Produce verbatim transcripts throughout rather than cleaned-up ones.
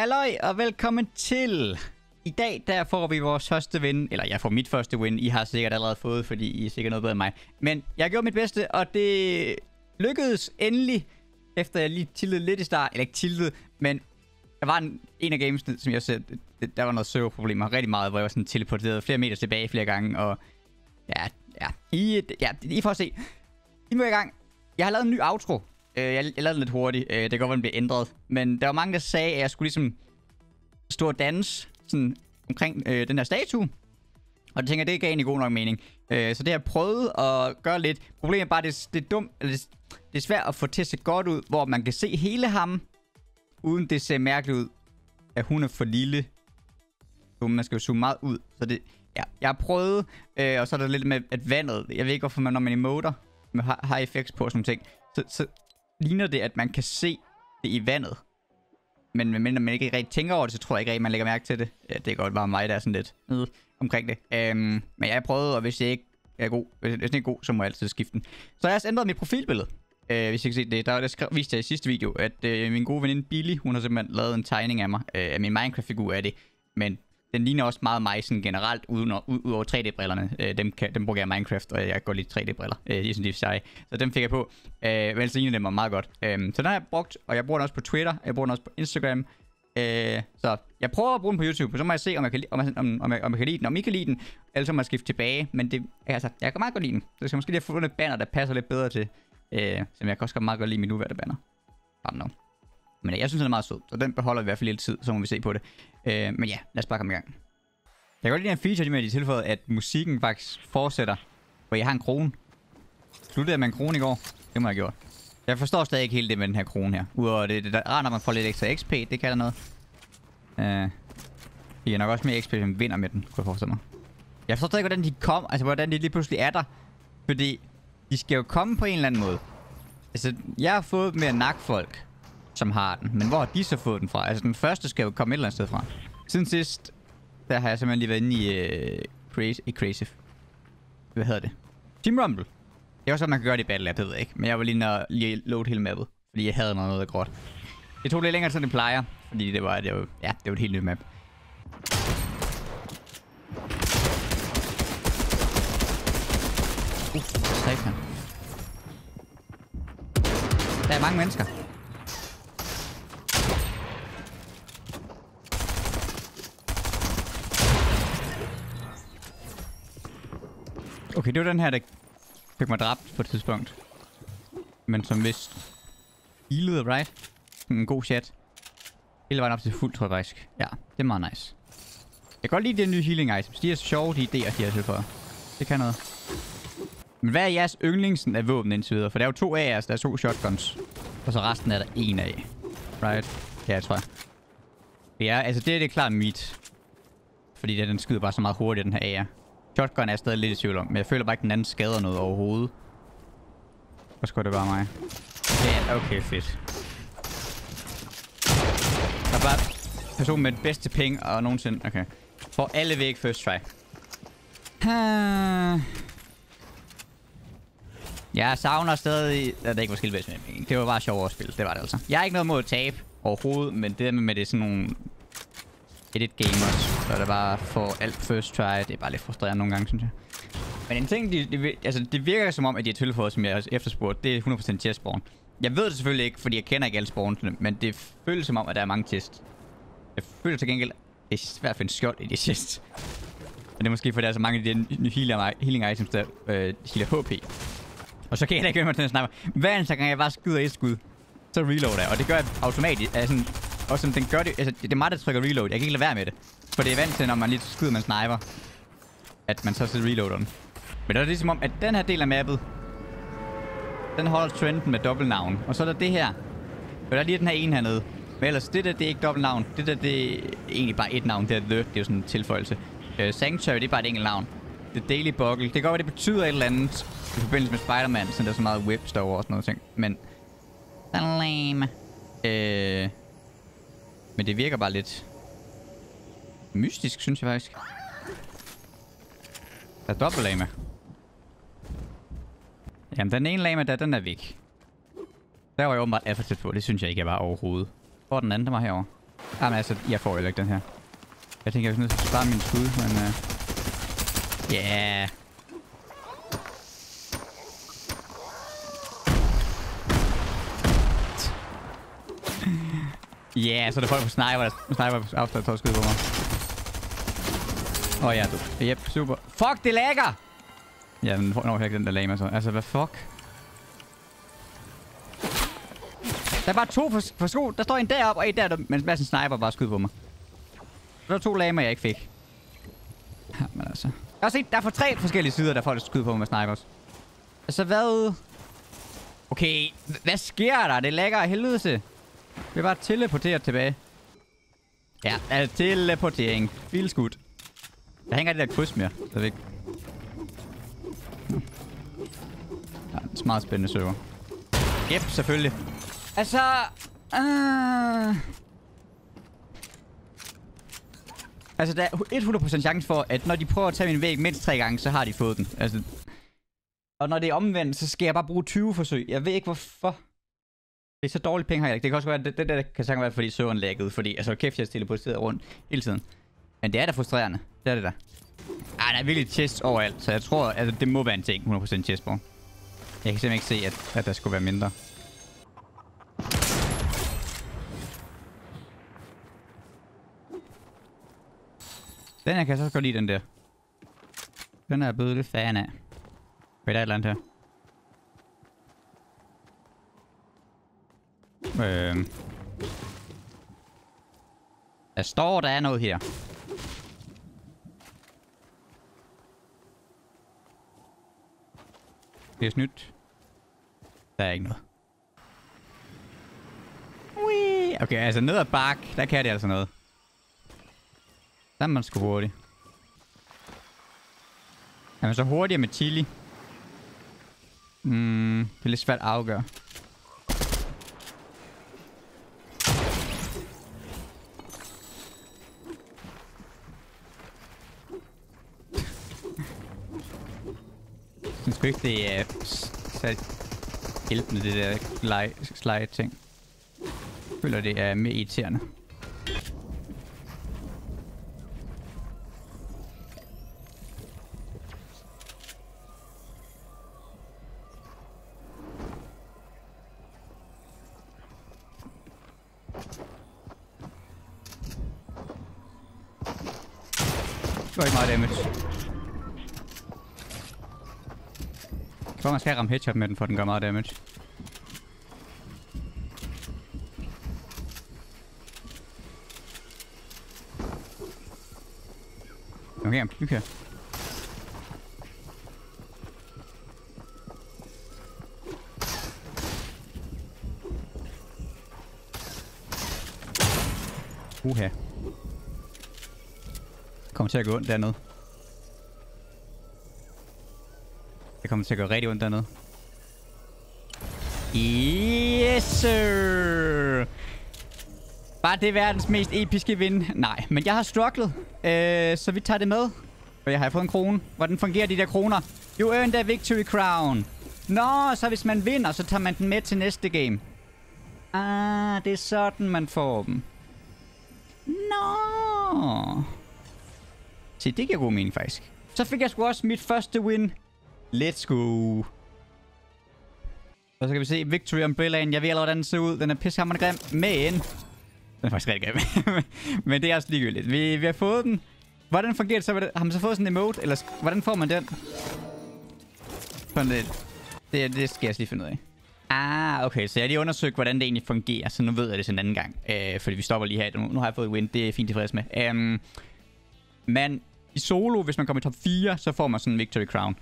Halløj og velkommen til. I dag der får vi vores første win, eller jeg får mit første win. I har sikkert allerede fået, fordi I er sikkert noget bedre end mig. Men jeg gjorde mit bedste, og det lykkedes endelig, efter jeg lige tiltede lidt i start, eller ikke tiltede, men der var en, en af gamesene, som jeg sagde, der var noget serverproblemer rigtig meget, hvor jeg var sådan teleporteret flere meter tilbage flere gange, og ja, ja, I, ja, I får at se. I må i gang. Jeg har lavet en ny outro. Jeg, jeg lavede den lidt hurtigt. Det kan godt være, den blev ændret. Men der var mange, der sagde, at jeg skulle ligesom stå og danse sådan omkring øh, den her statue. Og det tænker jeg, det gav egentlig god nok mening. Øh, så det har jeg prøvet at gøre lidt. Problemet er bare, det, det er dumt. Det, det er svært at få til at se godt ud, hvor man kan se hele ham, uden det ser mærkeligt ud, at hun er for lille. Så man skal jo zoome meget ud. Så det, ja, jeg har prøvet. Øh, og så er der lidt med, at vandet. Jeg ved ikke, hvorfor man, når man emoter med high effects på og sådan ting, så, så ligner det, at man kan se det i vandet. Men når man ikke rigtig tænker over det, så tror jeg ikke rigtig, man lægger mærke til det. Ja, det kan godt være mig, der er sådan lidt øh, omkring det. Øhm, men jeg har prøvet, og hvis det ikke er god, hvis det ikke er god, så må jeg altid skifte den. Så jeg har også ændret mit profilbillede. Øh, hvis I kan se det, der skrev, viste jeg i sidste video, at øh, min gode veninde Billy, hun har simpelthen lavet en tegning af mig. Øh, af min Minecraft-figur af det. Men den ligner også meget mig sådan generelt, uden og, ud over tre D-brillerne. Øh, dem, dem bruger jeg Minecraft, og jeg går lidt tre D-briller. Øh, de er sådan lidt seje. Så dem fik jeg på. Øh, men ellers ligner det mig meget godt. Øh, så den har jeg brugt, og jeg bruger den også på Twitter. Jeg bruger den også på Instagram. Øh, så jeg prøver at bruge den på YouTube, og så må jeg se, om jeg kan, om, om, om jeg, om jeg kan lide den. Om I kan lide den, eller så må jeg skifte tilbage. Men det, altså, jeg kan meget godt lide den. Så skal jeg måske lige have fundet et banner, der passer lidt bedre til. Øh, som jeg kan også meget godt lide min nuværende banner. I don't know. Men jeg synes, den er meget sød, så den beholder vi i hvert fald lidt tid, så må vi se på det. Øh, men ja, lad os bare komme i gang. Jeg kan godt lide en feature, de med, at de tilføjede, at musikken faktisk fortsætter, hvor jeg har en krone. Sluttede jeg med en krone i går? Det må jeg have gjort. Jeg forstår stadig ikke helt det med den her krone her. Udover det, det der er rart, når man får lidt ekstra X P, det kan der noget. Øh, jeg er nok også mere X P, end vinder med den, kunne jeg forestille mig. Jeg forstår stadig, hvordan de kom, altså hvordan de lige pludselig er der. Fordi de skal jo komme på en eller anden måde. Altså, jeg har fået mere nakfolk, som har den. Men hvor har de så fået den fra? Altså, den første skal jo komme et eller andet sted fra. Siden sidst, der har jeg simpelthen lige været inde i øh, Crazy... Ikke Crazy... Hvad hedder det? Team Rumble. Det er også sådan, man kan gøre det i Battle App, det ved jeg ikke. Men jeg var lige nødt til at load hele mappet. Fordi jeg havde noget, der gråt. Det tog lidt længere, end det plejer. Fordi det var... Det var ja, det var et helt nyt map. Uh, strækker. Der er mange mennesker. Okay, det var den her, der fik mig dræbt på et tidspunkt. Men som vist healede, right? En god chat. Hele vejen op til fuld, tror jeg faktisk. Ja, det er meget nice. Jeg kan godt lide de nye healing items. De er sjove, de idéer, de har tilføjet. Det kan noget. Men hvad er jeres yndlingsen af våben indtil videre? For der er jo to af jeres, der er to shotguns. Og så resten er der en af. Right? Ja, tror jeg. Ja, altså det er det klart mit. Fordi det, den skyder bare så meget hurtigt, den her A R. Shotgun er jeg stadig lidt i tvivl om, men jeg føler bare ikke, den anden skader noget overhovedet. Hvor skulle det bare mig? Ja, okay, fedt. Der er bare personen med den bedste ping og nogensinde... Okay. For alle væk first try. Jeg savner stadig... Ja, det er ikke måske bedst med ping. Det var bare sjovt at spille, det var det altså. Jeg har ikke noget mod at tabe overhovedet, men det med, med det er sådan nogle... Edit gamers, så er det bare for alt first try. Det er bare lidt frustrerende nogle gange, synes jeg. Men en ting, de, de, altså, det virker som om, at de har tilføjet, som jeg har efterspurgt, det er hundrede procent chest-spawn. Jeg ved det selvfølgelig ikke, fordi jeg kender ikke alle spawnsene, men det føles som om, at der er mange chests. Jeg føler til gengæld, det er svært at finde skjold i de chests. Men det er måske, fordi der er så mange af de nye healing items, der øh, healer H P. Og så kan jeg da ikke gøre mig til den sniper. Hver eneste gang jeg bare skyder et skud, så reloader jeg, og det gør jeg automatisk. Altså, og som den gør det, altså det er mig, der trykker reload. Jeg kan ikke lade være med det. For det er vant til, når man lige skyder med en sniper, at man så sidder reloader den. Men der er det ligesom om, at den her del af mappet, den holder trenden med dobbeltnavn. Og så er der det her. Og der er lige den her ene hernede. Men ellers, det der, det er ikke dobbeltnavn. Det der, det er egentlig bare et navn. Det er The, det er jo sådan en tilføjelse. Uh, Sanctuary, det er bare et enkelt navn. The Daily Buckle, det kan godt være, det betyder et eller andet. I forbindelse med Spider-Man, sådan der er så meget whips derovre og sådan noget ting. Men... Salam. Øh... Men det virker bare lidt mystisk, synes jeg faktisk. Der er dobbelt lama. Jamen, den ene lama der, den er væk. Der var jeg åbenbart affærdigt på. Det synes jeg ikke, jeg var overhovedet. Hvor den anden, der var herovre? Jamen altså, jeg får jo ikke den her. Jeg tænker, jeg er nødt til at spare min skud, men... Uh... Yeah. Ja, yeah, så er der folk på sniper, der sniper afsted og skyder på mig. Åh oh, ja, du. Yep, super. Fuck, det lagger! Ja, men når jeg ikke den der lame altså. Altså, hvad fuck? Der er bare to for, for sko. Der står en deroppe og en der, mens massen sniper bare skyder på mig. Der er to lamer, jeg ikke fik. Ja, men altså. Jeg har set, der er for tre forskellige sider, der folk skyder på mig med snipers. Altså, hvad? Okay, hvad sker der? Det lagger af helvede til. Vi er bare teleporteret tilbage. Ja, altså teleportering. Vildskud. Der hænger det der kryds mere. Det er vigtigt. Ja, det er en meget spændende server. Jep, selvfølgelig. Altså... Uh... Altså, der er hundrede procent chance for, at når de prøver at tage min væg mindst tre gange, så har de fået den. Altså... Og når det er omvendt, så skal jeg bare bruge tyve forsøg. Jeg ved ikke hvorfor. Det er så dårlige penge, har jeg ikke. Det kan også være, det, det der kan sagtens være, fordi serveren laggede. Fordi, altså kæft, jeg er teleporteret rundt hele tiden. Men det er da frustrerende. Det er det der. Ej, der er virkelig chests overalt. Så jeg tror, altså det må være en ting. hundrede procent chestborg. Jeg kan simpelthen ikke se, at, at der skulle være mindre. Den her kan jeg så godt lide, den der. Den er jeg blevet lidt fan af. Okay, der er et eller andet her. Øhm. Der står, der er noget her. Det er snydt. Der er ikke noget. Wee. Okay, altså ned ad bak, der kan det altså noget. Der er man sgu hurtigt. Er man så hurtigere med chili? Mm, det er lidt svært at afgøre. Jeg synes ikke, det er særligt hjælpende, det der slide-ting. Jeg føler, det er mere irriterende. Det var ikke meget damage. Jeg tror, man skal ramme headshot med den, for den gør meget damage. Okay, en her. Uha. Kommer til at gå ondt dernede. Jeg kommer til at gøre rigtig ondt dernede. Yes, sir! Var det verdens mest episke win? Nej, men jeg har strugglet. Øh, så vi tager det med. Og jeg har fået en krone. Hvordan fungerer de der kroner? You earned a victory crown. Nå, så hvis man vinder, så tager man den med til næste game. Ah, det er sådan, man får dem. Nå. Se, det giver god mening faktisk. Så fik jeg sgu også mit første win. Let's go. Og så kan vi se Victory Umbrellaen. Jeg ved allerede, hvordan den ser ud. Den er pissehammerende grim. Men... Den er faktisk rigtig grim. Men det er også ligegyldigt. Vi, vi har fået den. Hvordan fungerer det så? Har man så fået sådan en emote? Eller hvordan får man den? Sådan lidt. Det, det skal jeg lige finde ud af. Ah, okay. Så jeg har lige undersøgt, hvordan det egentlig fungerer. Så nu ved jeg det til en anden gang. Øh, fordi vi stopper lige her. Nu, nu har jeg fået win. Det er fint tilfreds med. Um, men i solo, hvis man kommer i top fire, så får man sådan en Victory Crown.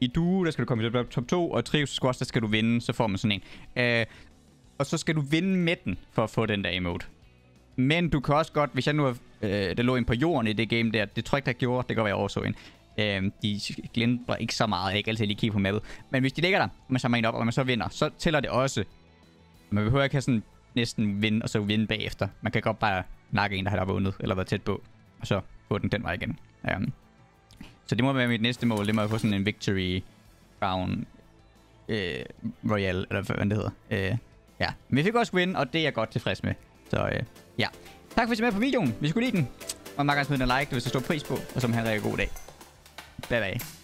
I duo, der skal du komme i top to, og i trio squash, der skal du vinde, så får man sådan en. Øh, og så skal du vinde med den, for at få den der emote. Men du kan også godt, hvis jeg nu har, øh, der lå en på jorden i det game der, det tror jeg ikke, der gjorde, det kan være, jeg overså en. Øh, de glemmer ikke så meget, jeg ikke altid lige kigge på mappet. Men hvis de ligger der, man samler en op, og man så vinder, så tæller det også. Man behøver ikke have sådan næsten vinde, og så vinde bagefter. Man kan godt bare nakke en, der har vundet, eller været tæt på, og så få den den vej igen. Øh. Så det må være mit næste mål, det må jeg få sådan en Victory Crown øh, Royal, eller hvad det hedder. Øh, ja, men vi fik også win, og det er jeg godt tilfreds med. Så Så øh, ja. Tak fordi I så med på videoen. Hvis I kunne lide den, og meget gerne smid en like, hvis du står pris på. Og så må I have en rigtig god dag. Bye bye.